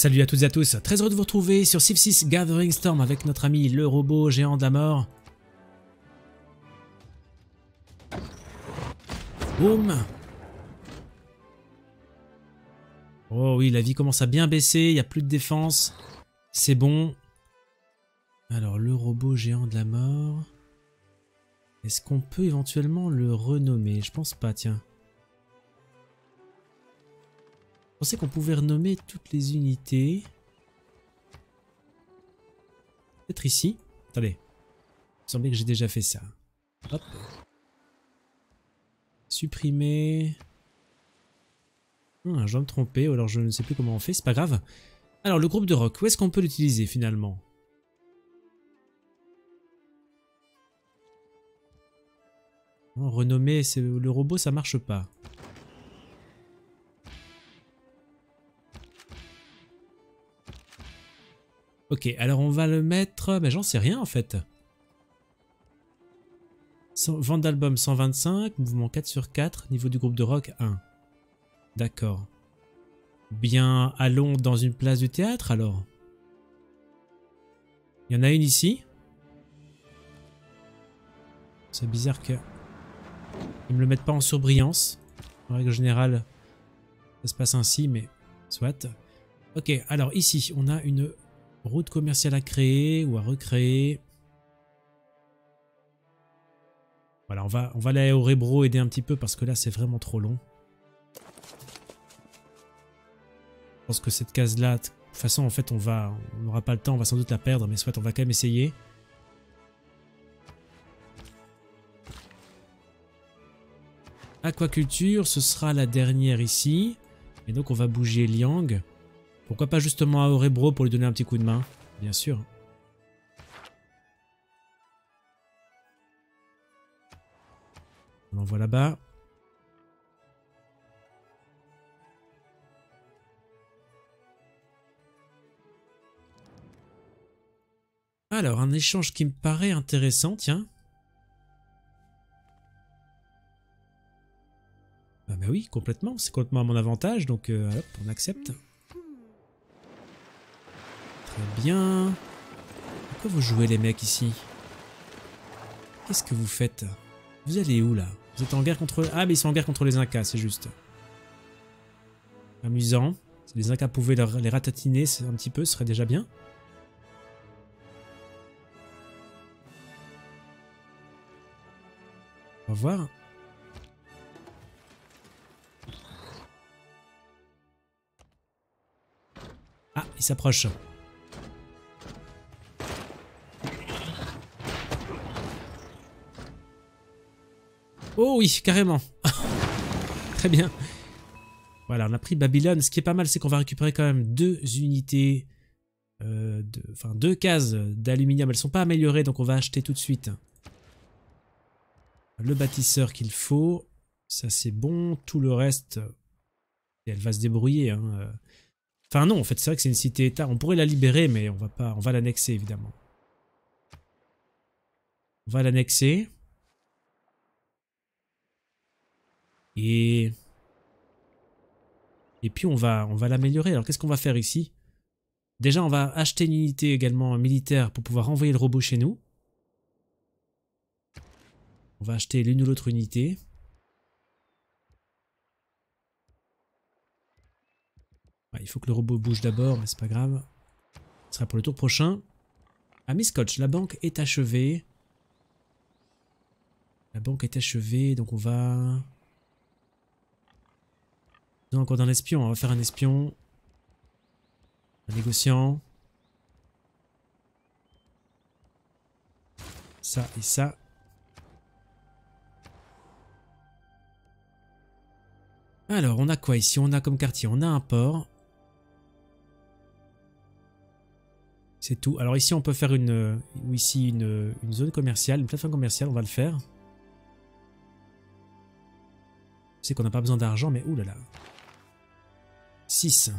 Salut à toutes et à tous, très heureux de vous retrouver sur Civ6 Gathering Storm avec notre ami le robot géant de la mort. Boum. Oh oui, la vie commence à bien baisser, il n'y a plus de défense. C'est bon. Alors le robot géant de la mort... Est-ce qu'on peut éventuellement le renommer? Je pense pas, tiens. Je pensais qu'on pouvait renommer toutes les unités. Peut-être ici. Attendez. Il me semblait que j'ai déjà fait ça. Hop. Supprimer. Je dois me tromper, ou alors je ne sais plus comment on fait, c'est pas grave. Alors le groupe de rock, où est-ce qu'on peut l'utiliser finalement? Non, renommer le robot, ça marche pas. Ok, alors on va le mettre... Mais j'en sais rien en fait. Vente d'album 125, mouvement 4/4, niveau du groupe de rock 1. D'accord. Bien, allons dans une place du théâtre alors. Il y en a une ici. C'est bizarre que... Ils me le mettent pas en surbrillance. En règle générale, ça se passe ainsi, mais... Soit. Ok, alors ici, on a une... route commerciale à créer ou à recréer. Voilà, on va aller à Örebro aider un petit peu parce que là c'est vraiment trop long. Je pense que cette case là, de toute façon en fait on n'aura pas le temps, on va sans doute la perdre, mais soit on va quand même essayer. Aquaculture, ce sera la dernière ici. Et donc on va bouger Liang. Pourquoi pas justement à Örebro pour lui donner un petit coup de main, bien sûr. On l'envoie là-bas. Alors, un échange qui me paraît intéressant, tiens. Ah bah oui, complètement, c'est complètement à mon avantage, donc hop, on accepte. Bien. Pourquoi vous jouez les mecs ici? Qu'est-ce que vous faites? Vous allez où là? Vous êtes en guerre contre... Ah mais ils sont en guerre contre les Incas, c'est juste. Amusant. Si les Incas pouvaient les ratatiner un petit peu, ce serait déjà bien. On va voir. Ah, ils s'approchent. Oh oui, carrément. Très bien. Voilà, on a pris Babylone. Ce qui est pas mal, c'est qu'on va récupérer quand même deux unités, enfin deux cases d'aluminium. Elles sont pas améliorées, donc on va acheter tout de suite le bâtisseur qu'il faut. Ça c'est bon. Tout le reste, elle va se débrouiller. Hein. Enfin non, en fait, c'est vrai que c'est une cité-état. On pourrait la libérer, mais on va pas, on va l'annexer évidemment. On va l'annexer. Et puis on va l'améliorer. Alors qu'est-ce qu'on va faire ici? Déjà on va acheter une unité également militaire pour pouvoir envoyer le robot chez nous. On va acheter l'une ou l'autre unité. Ouais, il faut que le robot bouge d'abord, mais c'est pas grave. Ce sera pour le tour prochain. Ah Miss Coach, la banque est achevée. La banque est achevée, donc on va... Nous avons encore un espion, on va faire un espion, un négociant, ça et ça. Alors on a quoi ici? On a comme quartier, on a un port. C'est tout. Alors ici on peut faire une zone commerciale, une plateforme commerciale, on va le faire. Je sais qu'on n'a pas besoin d'argent, mais oulala. 6.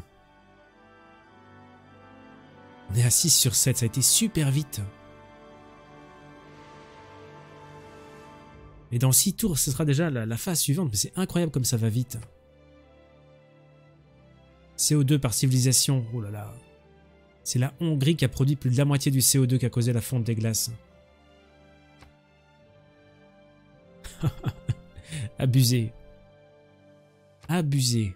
On est à 6 sur 7, ça a été super vite. Et dans 6 tours, ce sera déjà la phase suivante, mais c'est incroyable comme ça va vite. CO2 par civilisation. Oh là là. C'est la Hongrie qui a produit plus de la moitié du CO2 qu'a causé la fonte des glaces. Abusé. Abusé.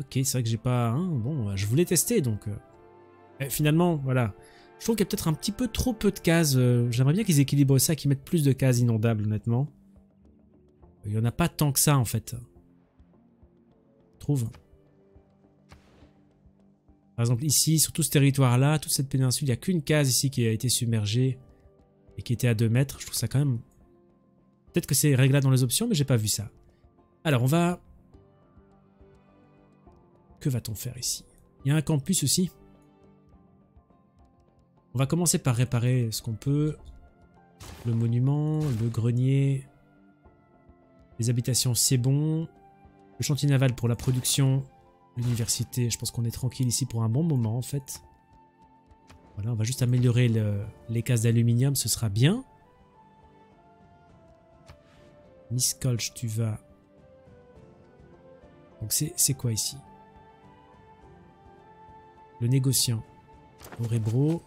Ok, c'est vrai que j'ai pas... Hein, bon, je voulais tester, donc... Et finalement, voilà. Je trouve qu'il y a peut-être un petit peu trop peu de cases. J'aimerais bien qu'ils équilibrent ça, qu'ils mettent plus de cases inondables, honnêtement. Il n'y en a pas tant que ça, en fait. Je trouve. Par exemple, ici, sur tout ce territoire-là, toute cette péninsule, il n'y a qu'une case ici qui a été submergée et qui était à 2 mètres. Je trouve ça quand même... Peut-être que c'est réglable dans les options, mais j'ai pas vu ça. Alors, on va... Que va-t-on faire ici? Il y a un campus aussi. On va commencer par réparer ce qu'on peut. Le monument, le grenier, les habitations, c'est bon. Le chantier naval pour la production, l'université. Je pense qu'on est tranquille ici pour un bon moment en fait. Voilà, on va juste améliorer les cases d'aluminium, ce sera bien. Miskolch, tu vas... Donc c'est quoi ici? Le négociant. Örebro.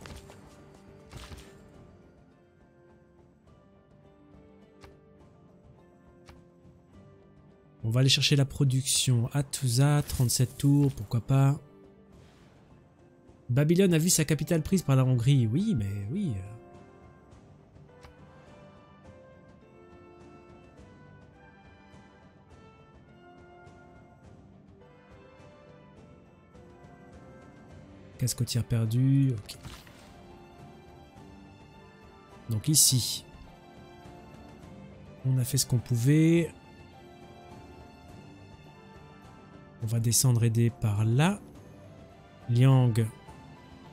On va aller chercher la production. Atusa, 37 tours, pourquoi pas. Babylone a vu sa capitale prise par la Hongrie. Oui, mais oui. Casse côtière perdue, ok. Donc ici, on a fait ce qu'on pouvait. On va descendre aider par là. Liang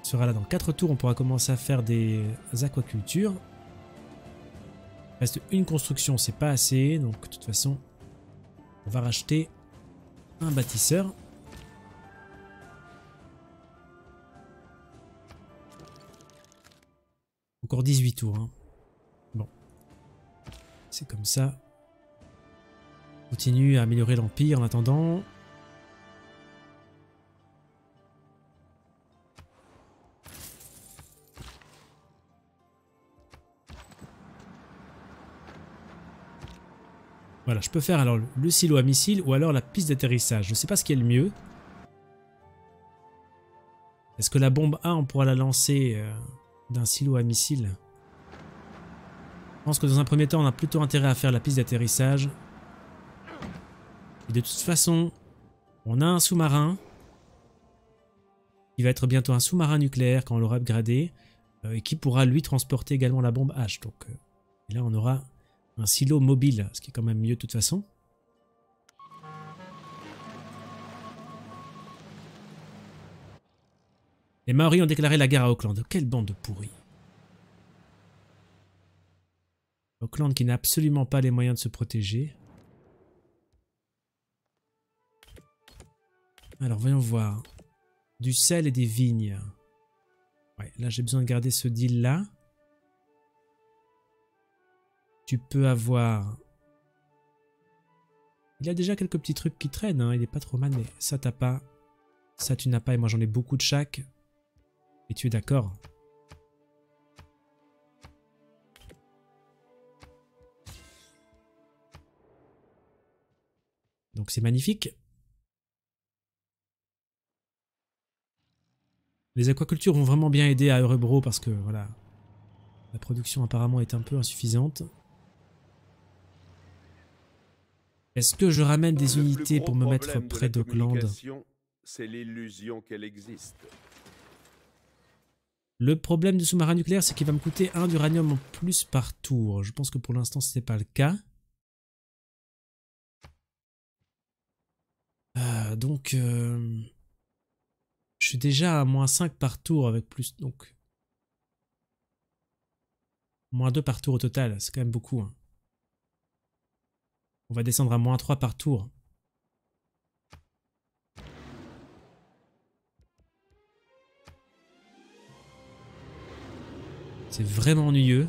sera là dans 4 tours, on pourra commencer à faire des aquacultures. Il reste une construction, c'est pas assez, donc de toute façon, on va racheter un bâtisseur. Encore 18 tours. Hein. Bon. C'est comme ça. Continue à améliorer l'Empire en attendant. Voilà, je peux faire alors le silo à missiles ou alors la piste d'atterrissage. Je ne sais pas ce qui est le mieux. Est-ce que la bombe A, on pourra la lancer d'un silo à missile? Je pense que dans un premier temps, on a plutôt intérêt à faire la piste d'atterrissage. Et de toute façon, on a un sous-marin. Il va être bientôt un sous-marin nucléaire quand on l'aura upgradé. Et qui pourra lui transporter également la bombe H. Donc, et là, on aura un silo mobile, ce qui est quand même mieux de toute façon. Les Maoris ont déclaré la guerre à Auckland. Quelle bande de pourris. Auckland qui n'a absolument pas les moyens de se protéger. Alors voyons voir. Du sel et des vignes. Ouais, là j'ai besoin de garder ce deal là. Tu peux avoir... Il a déjà quelques petits trucs qui traînent, hein. Il n'est pas trop mané. Ça t'as pas. Ça tu n'as pas et moi j'en ai beaucoup de chaque. Et tu es d'accord. Donc c'est magnifique. Les aquacultures ont vraiment bien aidé à Örebro parce que voilà, la production apparemment est un peu insuffisante. Est-ce que je ramène des unités pour me mettre près d'Auckland? C'est l'illusion qu'elle existe. Le problème du sous-marin nucléaire, c'est qu'il va me coûter 1 d'uranium en plus par tour. Je pense que pour l'instant, ce n'est pas le cas. Je suis déjà à moins 5 par tour avec plus... Donc, moins 2 par tour au total, c'est quand même beaucoup. Hein. On va descendre à moins 3 par tour. C'est vraiment ennuyeux.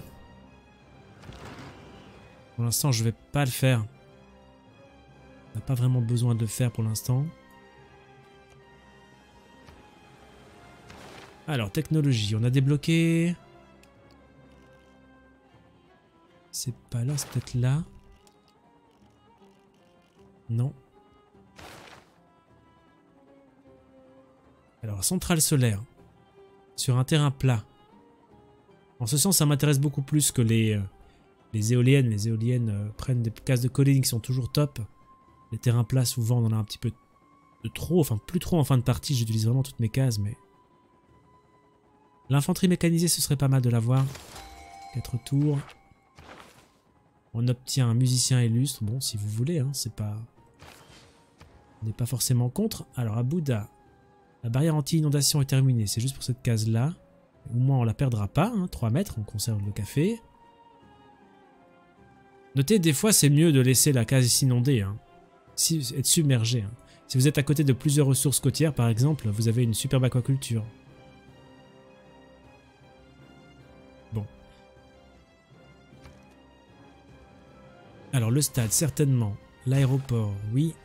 Pour l'instant, je vais pas le faire. On n'a pas vraiment besoin de le faire pour l'instant. Alors, technologie, on a débloqué... C'est pas là, c'est peut-être là. Non. Alors, centrale solaire. Sur un terrain plat. En ce sens, ça m'intéresse beaucoup plus que les éoliennes. Les éoliennes prennent des cases de collines qui sont toujours top. Les terrains plats, souvent, on en a un petit peu de trop. Enfin, plus trop en fin de partie. J'utilise vraiment toutes mes cases, mais... L'infanterie mécanisée, ce serait pas mal de l'avoir. 4 tours. On obtient un musicien illustre. Bon, si vous voulez, hein, c'est pas... On n'est pas forcément contre. Alors, à Bouda, la barrière anti-inondation est terminée. C'est juste pour cette case-là. Au moins, on la perdra pas. Hein, 3 mètres, on conserve le café. Notez, des fois, c'est mieux de laisser la case s'inonder. Hein, si, être submergé. Hein. Si vous êtes à côté de plusieurs ressources côtières, par exemple, vous avez une superbe aquaculture. Alors le stade, certainement. L'aéroport, oui.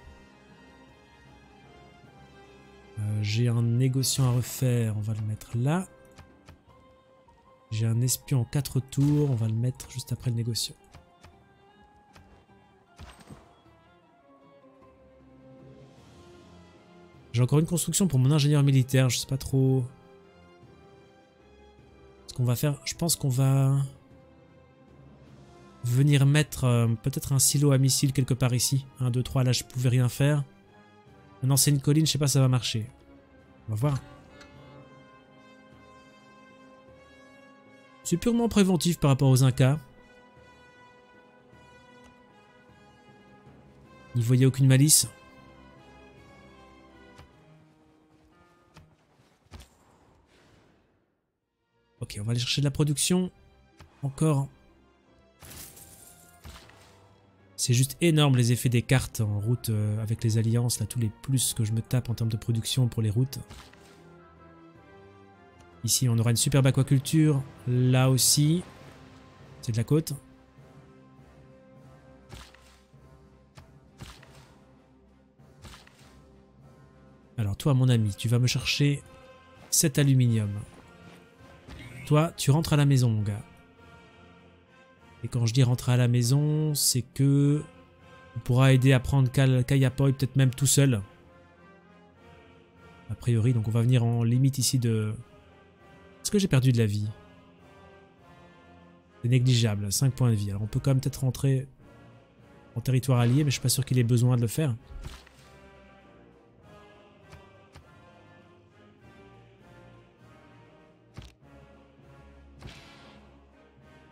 J'ai un négociant à refaire, on va le mettre là. J'ai un espion en 4 tours, on va le mettre juste après le négociant. J'ai encore une construction pour mon ingénieur militaire, je sais pas trop... Ce qu'on va faire, je pense qu'on va... venir mettre peut-être un silo à missiles quelque part ici. 1, 2, 3, là je pouvais rien faire. Maintenant c'est une colline, je sais pas ça va marcher. On va voir. C'est purement préventif par rapport aux Incas. N'y voyez aucune malice. Ok, on va aller chercher de la production. Encore... C'est juste énorme les effets des cartes en route avec les alliances, là tous les plus que je me tape en termes de production pour les routes. Ici on aura une superbe aquaculture, là aussi, c'est de la côte. Alors toi mon ami, tu vas me chercher 7 aluminium. Toi tu rentres à la maison mon gars. Et quand je dis rentrer à la maison, c'est que on pourra aider à prendre Kaiapoi, peut-être même tout seul. A priori, donc on va venir en limite ici de... Est-ce que j'ai perdu de la vie? C'est négligeable, 5 points de vie. Alors on peut quand même peut-être rentrer en territoire allié, mais je suis pas sûr qu'il ait besoin de le faire.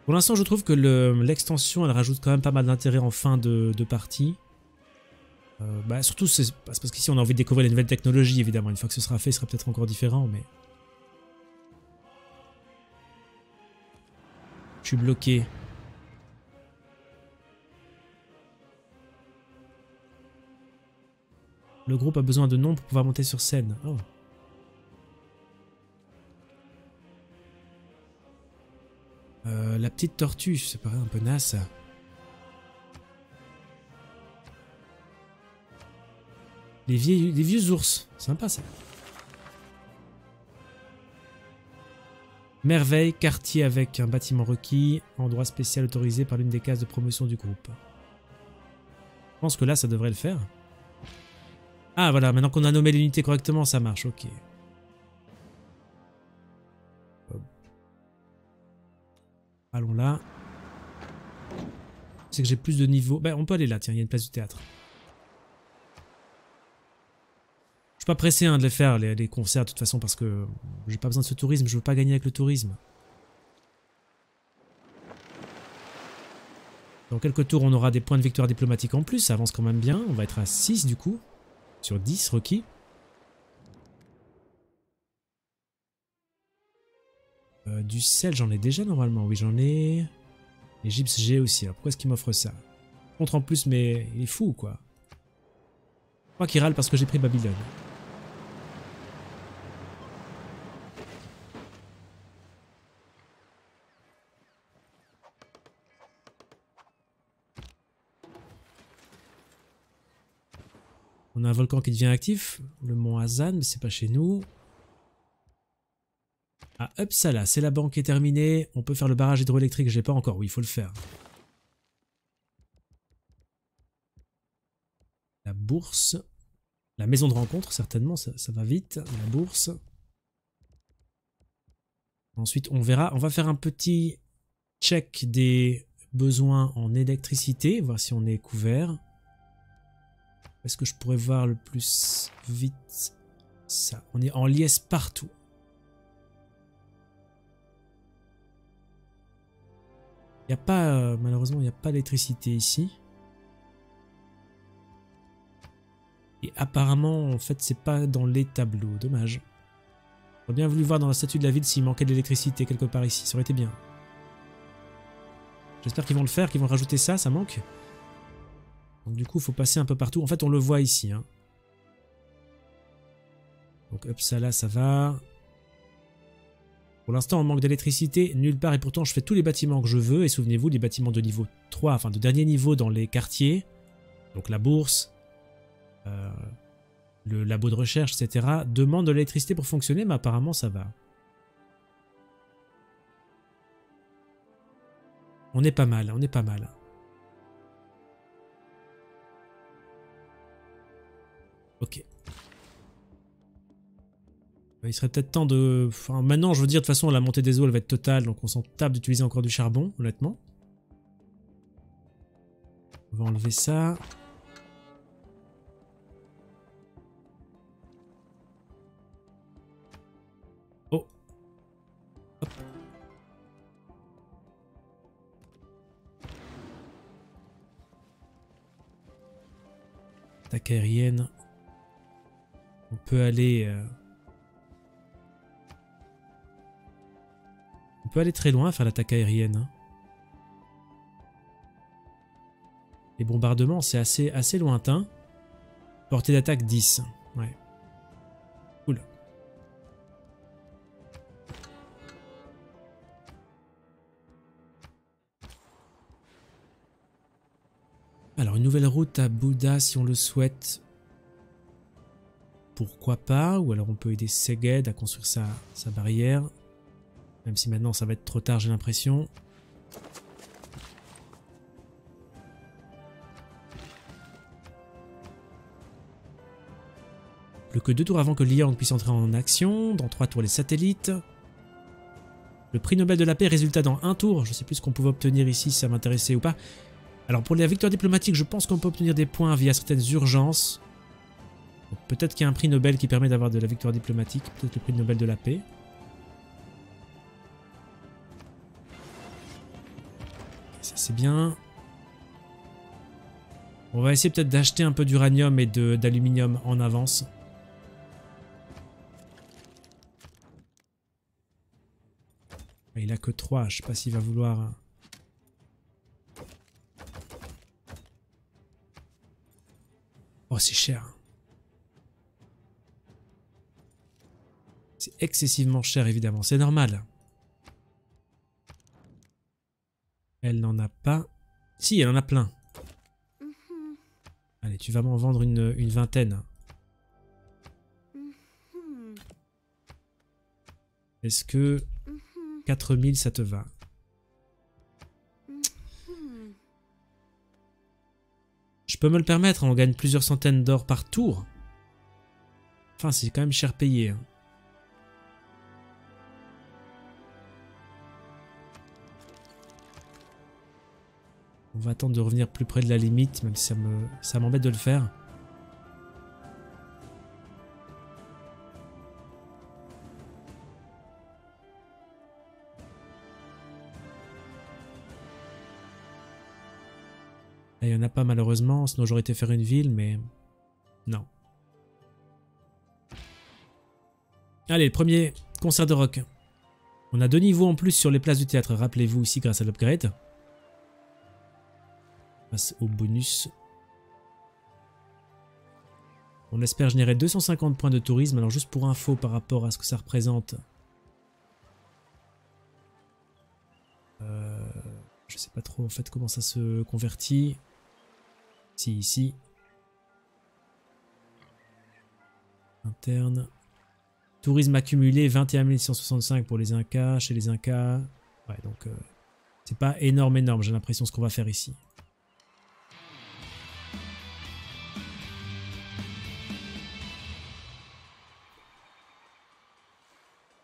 Pour l'instant, je trouve que l'extension, elle rajoute quand même pas mal d'intérêt en fin de partie. Surtout, c'est parce qu'ici, on a envie de découvrir les nouvelles technologies, évidemment. Une fois que ce sera fait, ce sera peut-être encore différent, mais... Je suis bloqué. Le groupe a besoin de noms pour pouvoir monter sur scène. Oh. La petite tortue, c'est pareil, un peu naze ça. Les vieux ours, sympa ça. Merveille, quartier avec un bâtiment requis, endroit spécial autorisé par l'une des cases de promotion du groupe. Je pense que là ça devrait le faire. Ah voilà, maintenant qu'on a nommé l'unité correctement, ça marche, ok. Allons là. C'est que j'ai plus de niveau. Ben, on peut aller là, tiens, il y a une place du théâtre. Je suis pas pressé hein, de les faire, les concerts, de toute façon, parce que j'ai pas besoin de ce tourisme, je veux pas gagner avec le tourisme. Dans quelques tours, on aura des points de victoire diplomatique en plus, ça avance quand même bien. On va être à 6 du coup, sur 10 requis. Du sel, j'en ai déjà normalement, oui j'en ai. Les gyps, j'ai aussi, alors pourquoi est-ce qu'il m'offre ça? Contre en plus, mais il est fou quoi. Je crois qu'il râle parce que j'ai pris Babylone. On a un volcan qui devient actif. Le mont Hazan, mais c'est pas chez nous. Ah, Uppsala, c'est la banque qui est terminée. On peut faire le barrage hydroélectrique, je l'ai pas encore. Oui, il faut le faire. La bourse. La maison de rencontre, certainement, ça va vite. La bourse. Ensuite, on verra. On va faire un petit check des besoins en électricité, voir si on est couvert. Est-ce que je pourrais voir le plus vite ça? On est en liesse partout. Il n'y a pas, malheureusement, il n'y a pas d'électricité ici. Et apparemment, en fait, c'est pas dans les tableaux. Dommage. J'aurais bien voulu voir dans la statue de la ville s'il manquait de l'électricité quelque part ici. Ça aurait été bien. J'espère qu'ils vont le faire, qu'ils vont rajouter ça. Ça manque. Donc, du coup, il faut passer un peu partout. En fait, on le voit ici. Hein. Donc, Uppsala, ça va. Pour l'instant, on manque d'électricité nulle part, et pourtant je fais tous les bâtiments que je veux. Et souvenez-vous, les bâtiments de niveau 3, enfin de dernier niveau dans les quartiers, donc la bourse, le labo de recherche, etc., demandent de l'électricité pour fonctionner, mais apparemment ça va. On est pas mal, on est pas mal. Ok. Il serait peut-être temps de... Enfin, maintenant, je veux dire, de toute façon, la montée des eaux, elle va être totale, donc on s'en tape d'utiliser encore du charbon, honnêtement. On va enlever ça. Oh. Hop. Attaque aérienne. On peut aller... On peut aller très loin, faire l'attaque aérienne. Les bombardements, c'est assez lointain. Portée d'attaque 10. Ouais. Cool. Alors, une nouvelle route à Bouda, si on le souhaite. Pourquoi pas? Ou alors on peut aider Seged à construire sa barrière. Même si maintenant ça va être trop tard, j'ai l'impression. Plus que 2 tours avant que Liang puisse entrer en action. Dans 3 tours, les satellites. Le prix Nobel de la paix, résultat dans 1 tour. Je sais plus ce qu'on pouvait obtenir ici, si ça m'intéressait ou pas. Alors pour la victoire diplomatique, je pense qu'on peut obtenir des points via certaines urgences. Peut-être qu'il y a un prix Nobel qui permet d'avoir de la victoire diplomatique. Peut-être le prix Nobel de la paix. C'est bien. On va essayer peut-être d'acheter un peu d'uranium et d'aluminium en avance. Il a que 3, je sais pas s'il va vouloir... Oh, c'est cher. C'est excessivement cher, évidemment, c'est normal. Elle n'en a pas. Si, elle en a plein. Mm-hmm. Allez, tu vas m'en vendre une vingtaine. Mm-hmm. Est-ce que... Mm-hmm. 4000, ça te va? Mm-hmm. Je peux me le permettre, on gagne plusieurs centaines d'or par tour. Enfin, c'est quand même cher payé. Hein. On va attendre de revenir plus près de la limite, même si ça m'embête de le faire. Là, il n'y en a pas malheureusement, sinon j'aurais été faire une ville, mais non. Allez, le premier concert de rock. On a 2 niveaux en plus sur les places du théâtre, rappelez-vous ici grâce à l'upgrade. Au bonus. On espère générer 250 points de tourisme. Alors juste pour info par rapport à ce que ça représente. Je sais pas trop en fait comment ça se convertit. Si, ici. Interne. Tourisme accumulé, 21 165 pour les Incas. Chez les Incas. Ouais, donc c'est pas énorme, j'ai l'impression, ce qu'on va faire ici.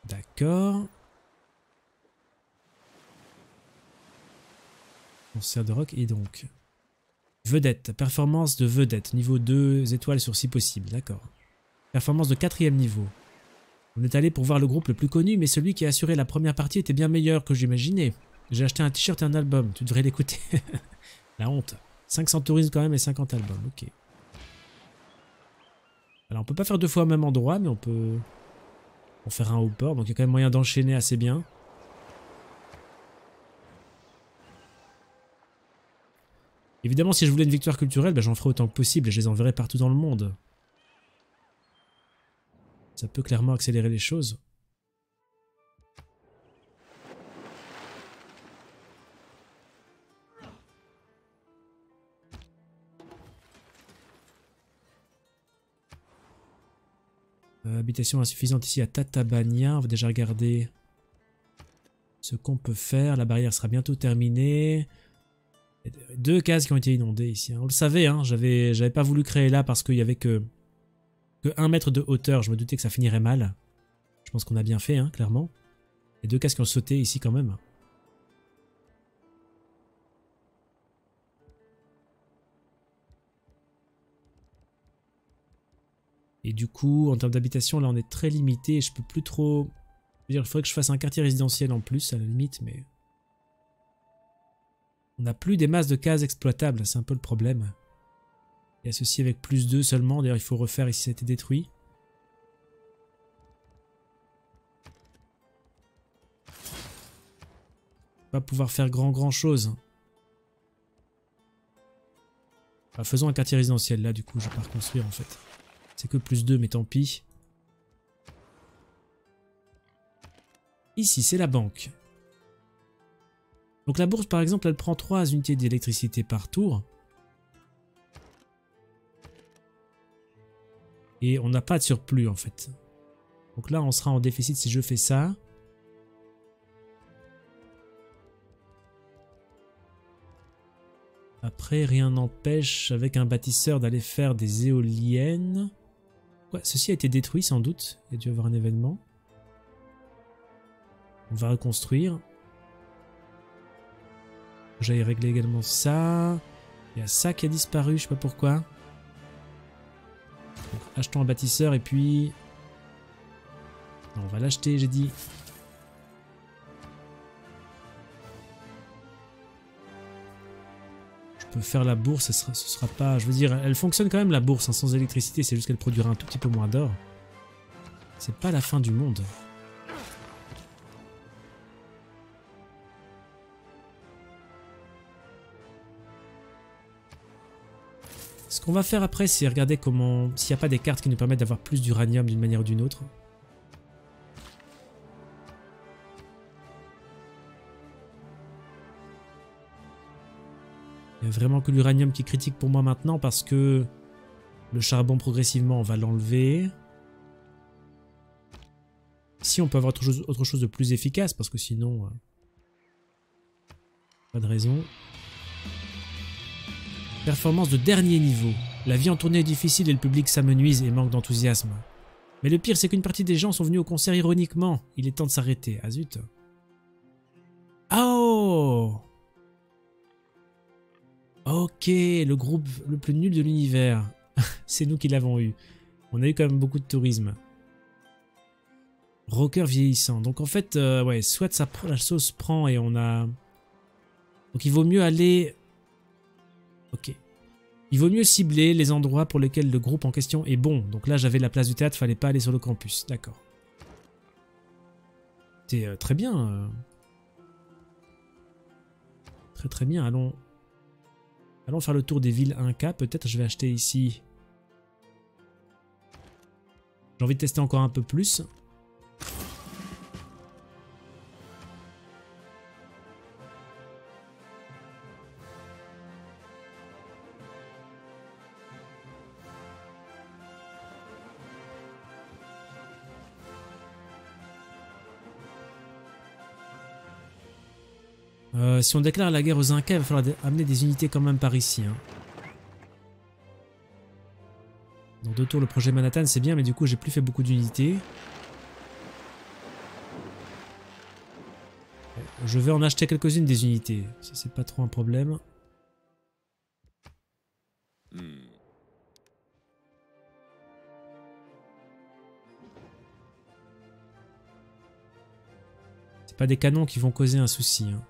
D'accord. On sert de rock et donc... Vedette. Performance de vedette. Niveau 2 étoiles sur 6 possibles. D'accord. Performance de 4e niveau. On est allé pour voir le groupe le plus connu, mais celui qui a assuré la première partie était bien meilleur que j'imaginais. J'ai acheté un t-shirt et un album. Tu devrais l'écouter. La honte. 500 touristes quand même et 50 albums. Ok. Alors on peut pas faire deux fois au même endroit, mais on peut... On va faire un haut-port, donc il y a quand même moyen d'enchaîner assez bien. Évidemment, si je voulais une victoire culturelle, j'en ferai autant que possible et je les enverrai partout dans le monde. Ça peut clairement accélérer les choses. Habitation insuffisante ici à Tatabánya. On va déjà regarder ce qu'on peut faire. La barrière sera bientôt terminée. 2 cases qui ont été inondées ici. On le savait, hein, j'avais pas voulu créer là parce qu'il y avait que 1 mètre de hauteur. Je me doutais que ça finirait mal. Je pense qu'on a bien fait, hein, clairement. Et 2 cases qui ont sauté ici quand même. Et du coup, en termes d'habitation, là on est très limité. Je peux plus trop... Je veux dire, il faudrait que je fasse un quartier résidentiel en plus, à la limite, mais... On n'a plus des masses de cases exploitables, c'est un peu le problème. Et associé avec plus 2 seulement, d'ailleurs il faut refaire ici, ça a été détruit. On va pouvoir faire grand chose. Enfin, faisons un quartier résidentiel, là du coup je vais pas reconstruire en fait. C'est que plus 2, mais tant pis. Ici, c'est la banque. Donc la bourse, par exemple, elle prend 3 unités d'électricité par tour. Et on n'a pas de surplus, en fait. Donc là, on sera en déficit si je fais ça. Après, rien n'empêche avec un bâtisseur d'aller faire des éoliennes. Ouais, ceci a été détruit sans doute, il y a dû y avoir un événement. On va reconstruire. J'allais régler également ça. Il y a ça qui a disparu, je sais pas pourquoi. Donc, achetons un bâtisseur et puis... Non, on va l'acheter, j'ai dit. Je peux faire la bourse, ce sera pas... Je veux dire, elle fonctionne quand même la bourse, hein, sans électricité, c'est juste qu'elle produira un tout petit peu moins d'or. C'est pas la fin du monde. Ce qu'on va faire après, c'est regarder comment... S'il n'y a pas des cartes qui nous permettent d'avoir plus d'uranium d'une manière ou d'une autre. Il n'y a vraiment que l'uranium qui est critique pour moi maintenant parce que le charbon progressivement, on va l'enlever. Si on peut avoir autre chose de plus efficace parce que sinon... Pas de raison. Performance de dernier niveau. La vie en tournée est difficile et le public s'amenuise et manque d'enthousiasme. Mais le pire, c'est qu'une partie des gens sont venus au concert ironiquement. Il est temps de s'arrêter. Ah zut. Oh! Ok, le groupe le plus nul de l'univers. C'est nous qui l'avons eu. On a eu quand même beaucoup de tourisme. Rocker vieillissant. Donc en fait, ouais, soit ça, la sauce prend et on a... Donc il vaut mieux aller... Ok. Il vaut mieux cibler les endroits pour lesquels le groupe en question est bon. Donc là, j'avais la place du théâtre, fallait pas aller sur le campus. D'accord. C'est très bien. Très très bien. Allons faire le tour des villes Inca. Peut-être je vais acheter ici. J'ai envie de tester encore un peu plus. Si on déclare la guerre aux Incas, il va falloir amener des unités quand même par ici. Hein. Dans 2 tours, le projet Manhattan, c'est bien, mais du coup, j'ai plus fait beaucoup d'unités. Je vais en acheter quelques-unes des unités. Ça, c'est pas trop un problème. C'est pas des canons qui vont causer un souci. Hein.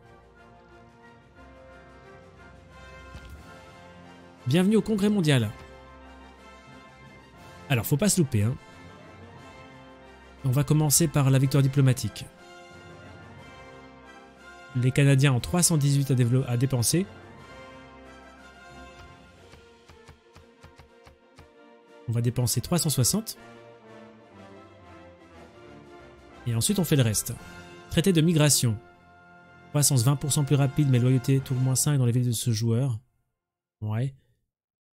Bienvenue au Congrès mondial. Alors, faut pas se louper. Hein. On va commencer par la victoire diplomatique. Les Canadiens ont 318 à dépenser. On va dépenser 360. Et ensuite, on fait le reste. Traité de migration. Croissance 20% plus rapide, mais loyauté tour moins 5 dans les villes de ce joueur. Ouais.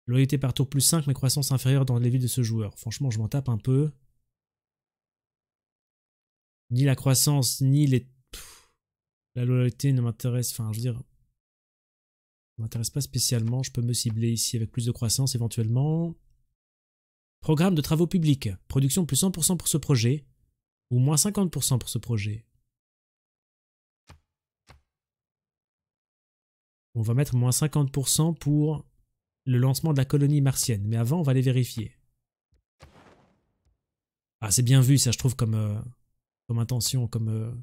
Loyauté par tour plus 5, mais croissance inférieure dans les villes de ce joueur. Franchement, je m'en tape un peu. Ni la croissance, ni les... La loyauté ne m'intéresse, enfin je veux dire, ne m'intéresse pas spécialement. Je peux me cibler ici avec plus de croissance éventuellement. Programme de travaux publics. Production plus 100% pour ce projet, ou moins 50% pour ce projet. On va mettre moins 50% pour le lancement de la colonie martienne. Mais avant, on va les vérifier. Ah, c'est bien vu ça, je trouve, comme intention, comme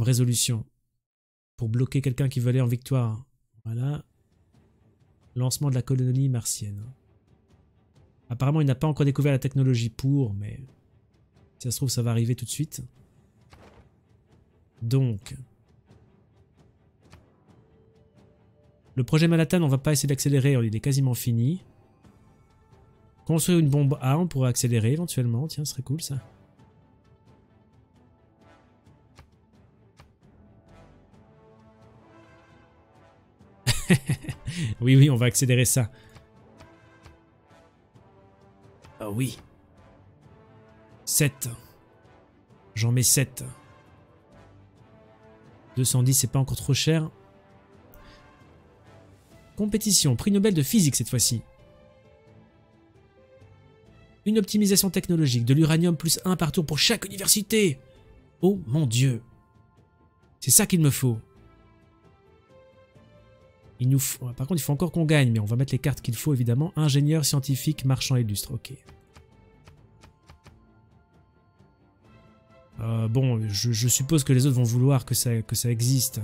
résolution, pour bloquer quelqu'un qui veut aller en victoire. Voilà. Lancement de la colonie martienne. Apparemment, il n'a pas encore découvert la technologie pour, mais si ça se trouve, ça va arriver tout de suite. Donc, le projet Manhattan, on va pas essayer d'accélérer, il est quasiment fini. Construire une bombe A, on pourrait accélérer éventuellement. Tiens, ce serait cool ça. Oui, oui, on va accélérer ça. Ah oui. 7. J'en mets 7. 210, c'est pas encore trop cher. Compétition, prix Nobel de physique cette fois-ci. Une optimisation technologique, de l'uranium plus 1 par tour pour chaque université. Oh mon Dieu. C'est ça qu'il me faut. Il nous faut... Par contre, il faut encore qu'on gagne, mais on va mettre les cartes qu'il faut, évidemment. Ingénieur, scientifique, marchand illustre. Ok. Bon, je suppose que les autres vont vouloir que ça existe.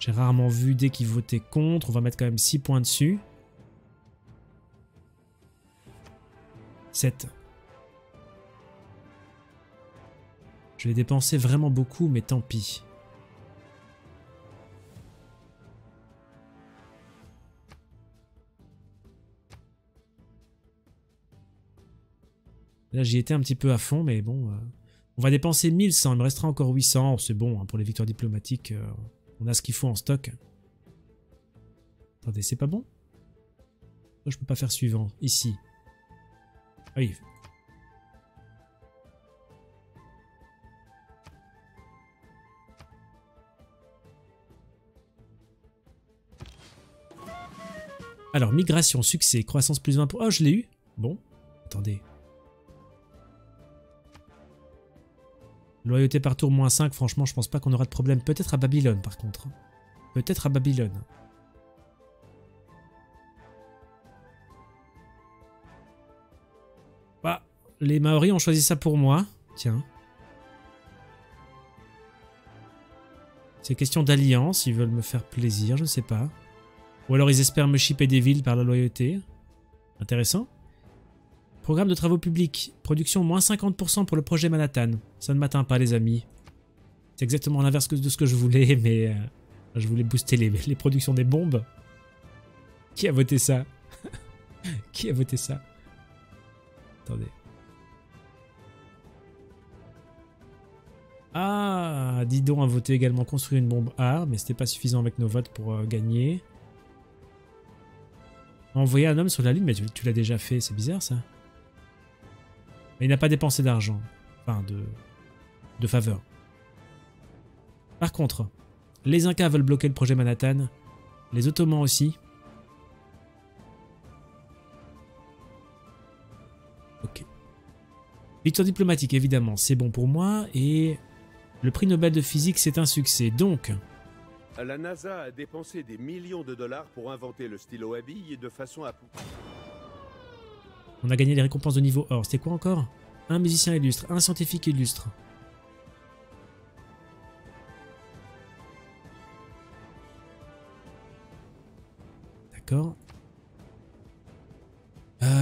J'ai rarement vu dès qu'ils votaient contre. On va mettre quand même 6 points dessus. 7. Je vais dépenser vraiment beaucoup, mais tant pis. Là, j'y étais un petit peu à fond, mais bon. On va dépenser 1100, il me restera encore 800. C'est bon, hein, pour les victoires diplomatiques, on a ce qu'il faut en stock. Attendez, c'est pas bon? Là, je peux pas faire suivant. Ici. Ah oui. Alors, migration, succès, croissance plus 20 pour... Oh, je l'ai eu. Bon, attendez. Loyauté par tour moins 5, franchement, je pense pas qu'on aura de problème. Peut-être à Babylone, par contre. Peut-être à Babylone. Bah, les Maoris ont choisi ça pour moi. Tiens. C'est question d'alliance, ils veulent me faire plaisir, je sais pas. Ou alors ils espèrent me shipper des villes par la loyauté. Intéressant. Programme de travaux publics, production moins 50% pour le projet Manhattan. Ça ne m'atteint pas, les amis. C'est exactement l'inverse de ce que je voulais, mais je voulais booster les productions des bombes. Qui a voté ça? Qui a voté ça? Attendez. Ah, Didon a voté également construire une bombe A, mais c'était pas suffisant avec nos votes pour gagner. Envoyer un homme sur la Lune, mais tu l'as déjà fait, c'est bizarre ça. Mais il n'a pas dépensé d'argent. Enfin, de faveur. Par contre, Les Incas veulent bloquer le projet Manhattan, les Ottomans aussi. Ok. Victoire diplomatique, évidemment, c'est bon pour moi, et le prix Nobel de physique, c'est un succès, donc... La NASA a dépensé des millions de dollars pour inventer le stylo à billes de façon à... On a gagné les récompenses de niveau or. C'était quoi encore? Un musicien illustre, un scientifique illustre. D'accord.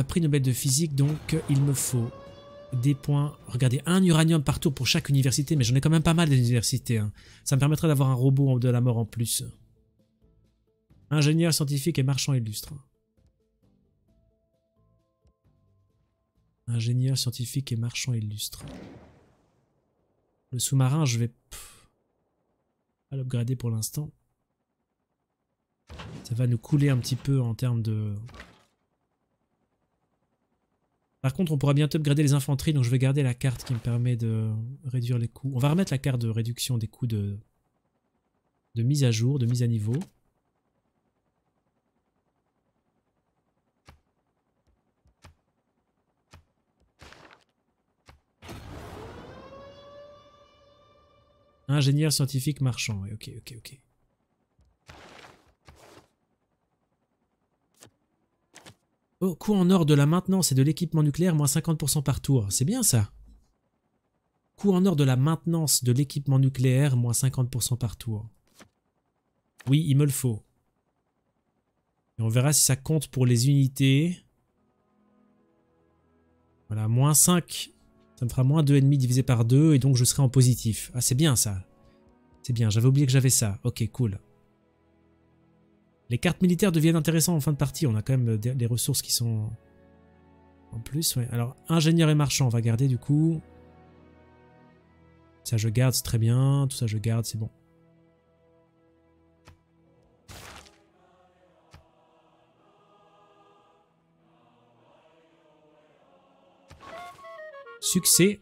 Prix Nobel de physique, donc il me faut des points. Regardez, un uranium par tour pour chaque université, mais j'en ai quand même pas mal d'universités. Hein. Ça me permettrait d'avoir un robot de la mort en plus. Ingénieur, scientifique et marchand illustre. Ingénieur, scientifique et marchand illustre. Le sous-marin, je vais pas l'upgrader pour l'instant. Ça va nous couler un petit peu en termes de... Par contre, on pourra bientôt upgrader les infanteries, donc je vais garder la carte qui me permet de réduire les coûts. On va remettre la carte de réduction des coûts de mise à jour, de mise à niveau. Ingénieur, scientifique, marchand. Ok, ok, ok. Oh, coût en or de la maintenance et de l'équipement nucléaire, moins 50% par tour. C'est bien ça. Coût en or de la maintenance de l'équipement nucléaire, moins 50% par tour. Oui, il me le faut. Et on verra si ça compte pour les unités. Voilà, moins 5. Ça me fera moins 2,5 divisé par 2 et donc je serai en positif. Ah, c'est bien ça. C'est bien, j'avais oublié que j'avais ça. Ok, cool. Les cartes militaires deviennent intéressantes en fin de partie. On a quand même des ressources qui sont en plus. Ouais. Alors, ingénieur et marchand, on va garder du coup. Ça, je garde, c'est très bien. Tout ça, je garde, c'est bon. Succès.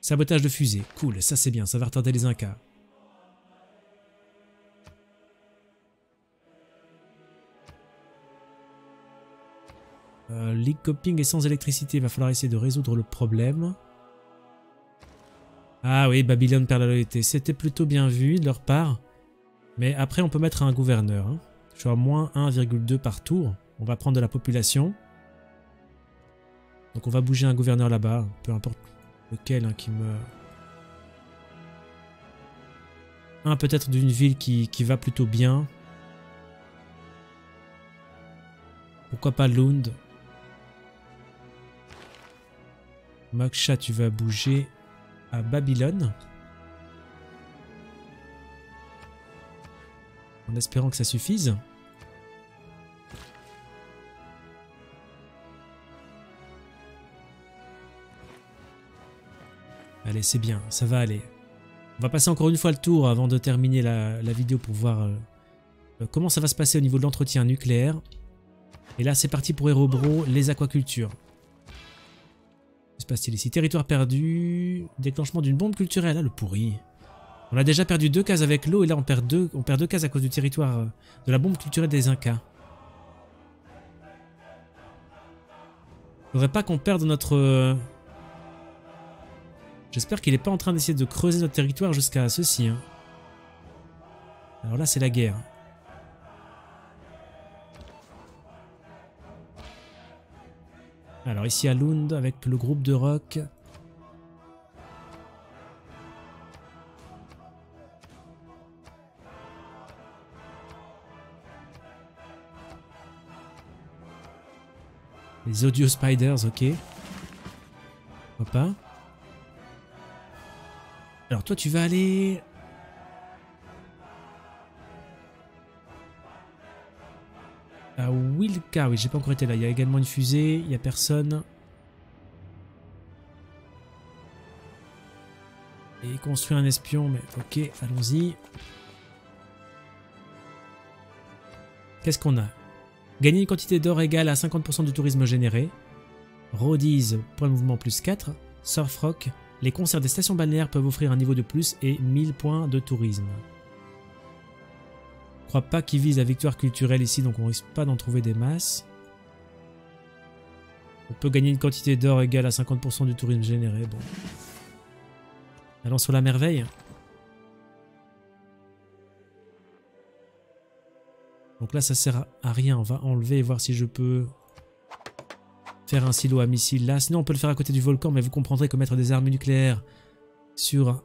Sabotage de fusée. Cool, ça c'est bien, ça va retarder les Incas. Linköping est sans électricité, va falloir essayer de résoudre le problème. Ah oui, Babylone perd la loyauté. C'était plutôt bien vu de leur part. Mais après on peut mettre un gouverneur. Hein. Je suis à moins 1,2 par tour. On va prendre de la population. Donc on va bouger un gouverneur là-bas, peu importe lequel hein, qui me... Un peut-être d'une ville qui va plutôt bien. Pourquoi pas Lund. Moksha, tu vas bouger à Babylone. En espérant que ça suffise. Allez, c'est bien, ça va aller. On va passer encore une fois le tour avant de terminer la vidéo pour voir comment ça va se passer au niveau de l'entretien nucléaire. Et là, c'est parti pour Örebro, les aquacultures. Que se passe-t-il ici? Territoire perdu, déclenchement d'une bombe culturelle. Ah, le pourri. On a déjà perdu 2 cases avec l'eau et là, on perd deux cases à cause du territoire de la bombe culturelle des Incas. Il ne faudrait pas qu'on perde notre... J'espère qu'il n'est pas en train d'essayer de creuser notre territoire jusqu'à ceci. Hein. Alors là, c'est la guerre. Alors ici à Lund, avec le groupe de rock. Les Audio Spiders, ok. Pourquoi pas ? Alors toi tu vas aller... à Vilca, oui j'ai pas encore été là, il y a également une fusée, il y a personne. Et construire un espion, mais ok, allons-y. Qu'est-ce qu'on a? Gagner une quantité d'or égale à 50% du tourisme généré. Rhodes, point de mouvement plus 4. Surfrock, Les concerts des stations balnéaires peuvent offrir un niveau de plus et 1000 points de tourisme. Je crois pas qu'ils visent la victoire culturelle ici, donc on risque pas d'en trouver des masses. On peut gagner une quantité d'or égale à 50% du tourisme généré. Bon. Allons sur la merveille. Donc là ça sert à rien, on va enlever et voir si je peux faire un silo à missiles là. Sinon on peut le faire à côté du volcan, mais vous comprendrez que mettre des armes nucléaires sur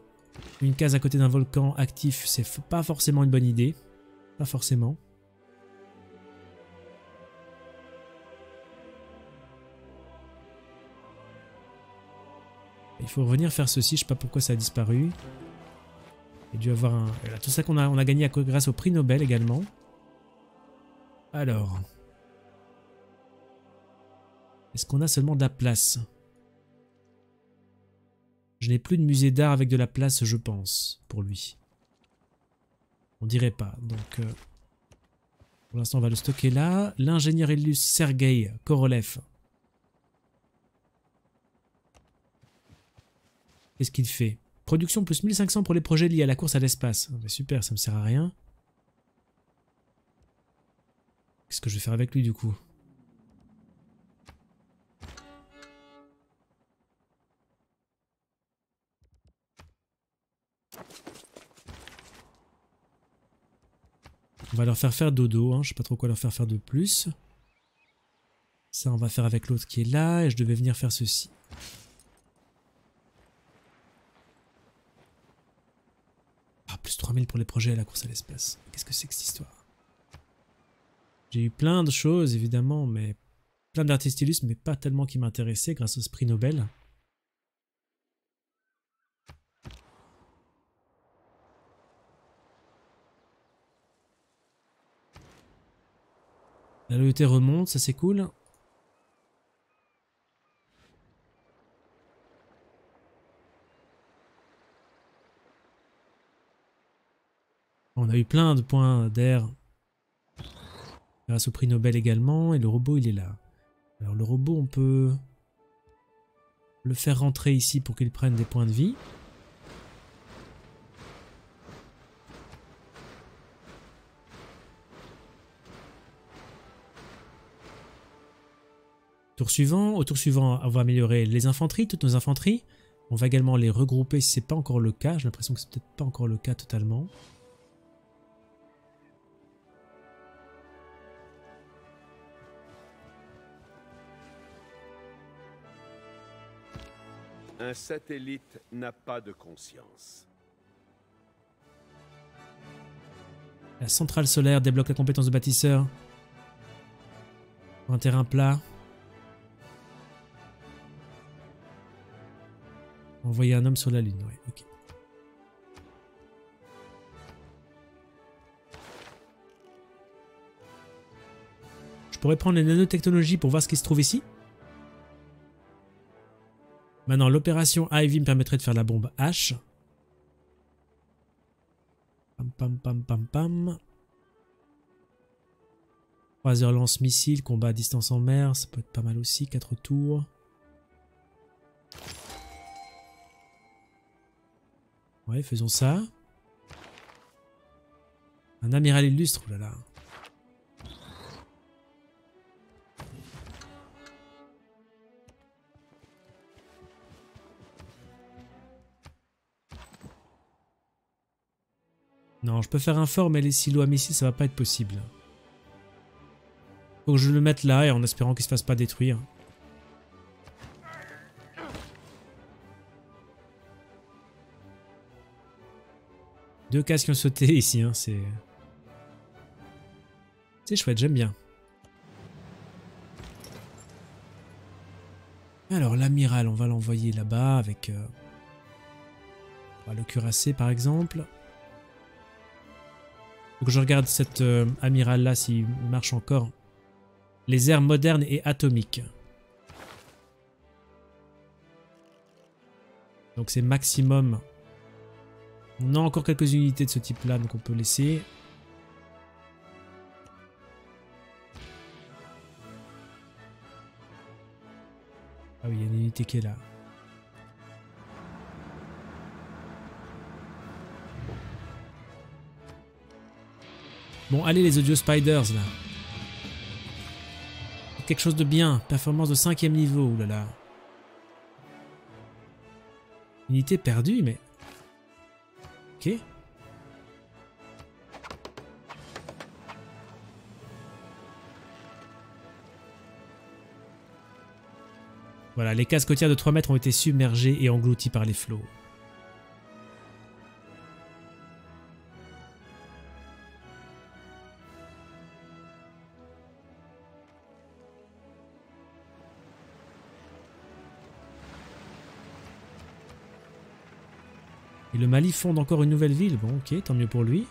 une case à côté d'un volcan actif, c'est pas forcément une bonne idée. Pas forcément. Il faut revenir faire ceci, je sais pas pourquoi ça a disparu. Il y a dû avoir un... Voilà, tout ça qu'on a gagné grâce au prix Nobel également. Alors, est-ce qu'on a seulement de la place? Je n'ai plus de musée d'art avec de la place, je pense, pour lui. On dirait pas, donc pour l'instant on va le stocker là. L'ingénieur illustre Sergei Korolev. Qu'est-ce qu'il fait? Production plus 1500 pour les projets liés à la course à l'espace. Super, ça me sert à rien. Qu'est-ce que je vais faire avec lui du coup? On va leur faire faire dodo, hein. Je sais pas trop quoi leur faire faire de plus. Ça on va faire avec l'autre qui est là, et je devais venir faire ceci. Ah, plus 3000 pour les projets à la course à l'espace. Qu'est-ce que c'est que cette histoire? J'ai eu plein de choses, évidemment, mais plein d'artistes illustres, mais pas tellement qui m'intéressaient grâce au prix Nobel. La loyauté remonte, ça c'est cool. On a eu plein de points d'air. Grâce au prix Nobel également, et le robot il est là. Alors le robot on peut le faire rentrer ici pour qu'il prenne des points de vie. Tour suivant, au tour suivant on va améliorer les infanteries, toutes nos infanteries. On va également les regrouper si c'est pas encore le cas, j'ai l'impression que c'est peut-être pas encore le cas totalement. Un satellite n'a pas de conscience. La centrale solaire débloque la compétence de bâtisseur. Un terrain plat. Envoyer un homme sur la Lune, ouais, ok. Je pourrais prendre les nanotechnologies pour voir ce qui se trouve ici. Maintenant, l'opération Ivy me permettrait de faire la bombe H. Pam pam pam pam pam. Croiseur lance-missile, combat à distance en mer, ça peut être pas mal aussi, 4 tours. Ouais, faisons ça. Un amiral illustre, oh là là. Non, je peux faire un fort, mais les silos à missiles, ça va pas être possible. Faut que je le mette là, et en espérant qu'il se fasse pas détruire. Deux casques qui ont sauté ici, hein, c'est... C'est chouette, j'aime bien. Alors, l'amiral, on va l'envoyer là-bas avec... le cuirassé, par exemple. Faut que je regarde cet amiral là s'il marche encore. Les aires modernes et atomiques. Donc c'est maximum. On a encore quelques unités de ce type là, donc on peut laisser. Ah oui, il y a une unité qui est là. Bon, allez les Audio Spiders, là. Quelque chose de bien. Performance de 5e niveau, oulala. Unité perdue, mais... Ok. Voilà, les cases côtières de 3 mètres ont été submergées et englouties par les flots. Et le Mali fonde encore une nouvelle ville. Bon, ok, tant mieux pour lui.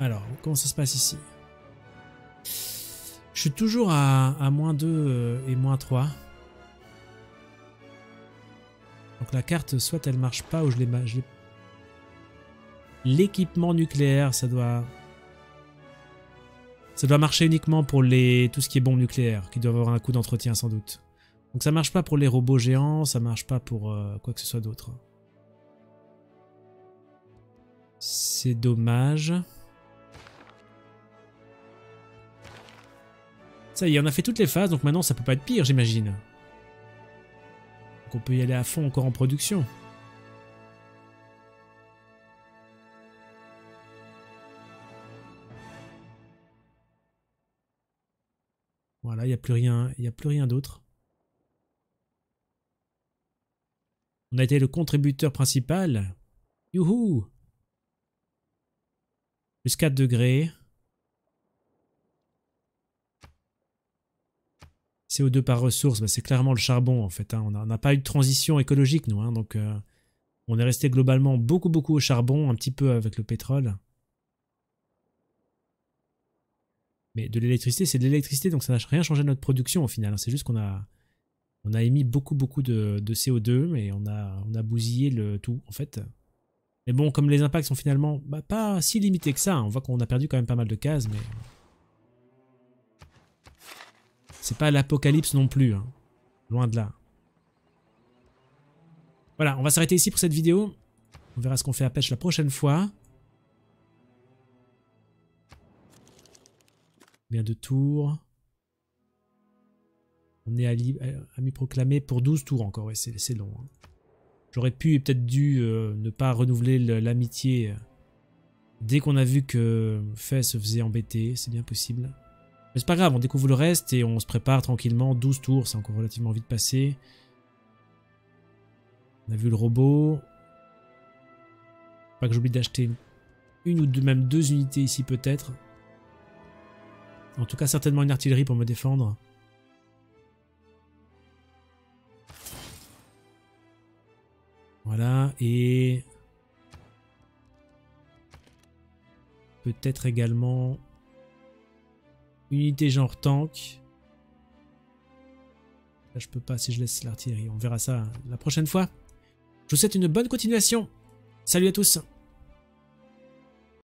Alors, comment ça se passe ici? Je suis toujours à moins 2 et moins 3. Donc la carte, soit elle marche pas, ou je l'ai... L'équipement nucléaire, ça doit... Ça doit marcher uniquement pour les tout ce qui est bombes nucléaires, qui doivent avoir un coût d'entretien sans doute. Donc ça marche pas pour les robots géants, ça marche pas pour quoi que ce soit d'autre. C'est dommage. Ça y est, on a fait toutes les phases, donc maintenant ça peut pas être pire, j'imagine. Donc on peut y aller à fond encore en production. Voilà, il n'y a plus rien, d'autre. On a été le contributeur principal. Youhou! Plus 4 degrés. CO2 par ressource, bah c'est clairement le charbon en fait. Hein. On n'a pas eu de transition écologique nous, hein, donc on est resté globalement beaucoup au charbon, un petit peu avec le pétrole. Mais de l'électricité, c'est de l'électricité, donc ça n'a rien changé à notre production au final. C'est juste qu'on a, émis beaucoup de CO2, mais on a bousillé le tout en fait. Mais bon, comme les impacts sont finalement bah, pas si limités que ça, hein. On voit qu'on a perdu quand même pas mal de cases, mais c'est pas l'apocalypse non plus, hein. Loin de là. Voilà, on va s'arrêter ici pour cette vidéo. On verra ce qu'on fait à pêche la prochaine fois. Bien de tours. On est à mi-proclamé pour 12 tours encore. Ouais, c'est long. Hein. J'aurais pu et peut-être dû ne pas renouveler l'amitié dès qu'on a vu que Fay se faisait embêter. C'est bien possible. Mais c'est pas grave, on découvre le reste et on se prépare tranquillement. 12 tours, c'est encore relativement vite passé. On a vu le robot. Pas que j'oublie d'acheter une ou deux, même deux unités ici peut-être. En tout cas, certainement une artillerie pour me défendre. Voilà, et... Peut-être également... Unité genre tank. Là, je peux pas si je laisse l'artillerie. On verra ça la prochaine fois. Je vous souhaite une bonne continuation. Salut à tous!